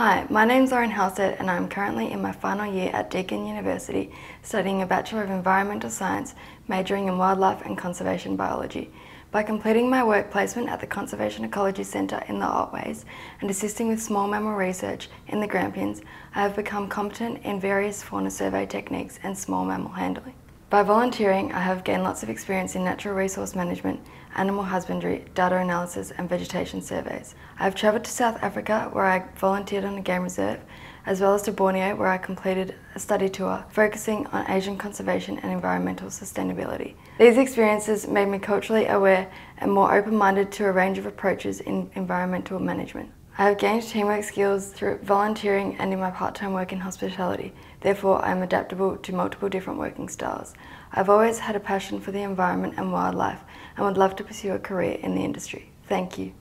Hi, my name is Lauren Halstead and I'm currently in my final year at Deakin University studying a Bachelor of Environmental Science, majoring in Wildlife and Conservation Biology. By completing my work placement at the Conservation Ecology Centre in the Otways and assisting with small mammal research in the Grampians, I have become competent in various fauna survey techniques and small mammal handling. By volunteering, I have gained lots of experience in natural resource management, animal husbandry, data analysis and vegetation surveys. I have travelled to South Africa where I volunteered on a game reserve, as well as to Borneo where I completed a study tour focusing on Asian conservation and environmental sustainability. These experiences made me culturally aware and more open-minded to a range of approaches in environmental management. I have gained teamwork skills through volunteering and in my part-time work in hospitality. Therefore, I am adaptable to multiple different working styles. I've always had a passion for the environment and wildlife and would love to pursue a career in the industry. Thank you.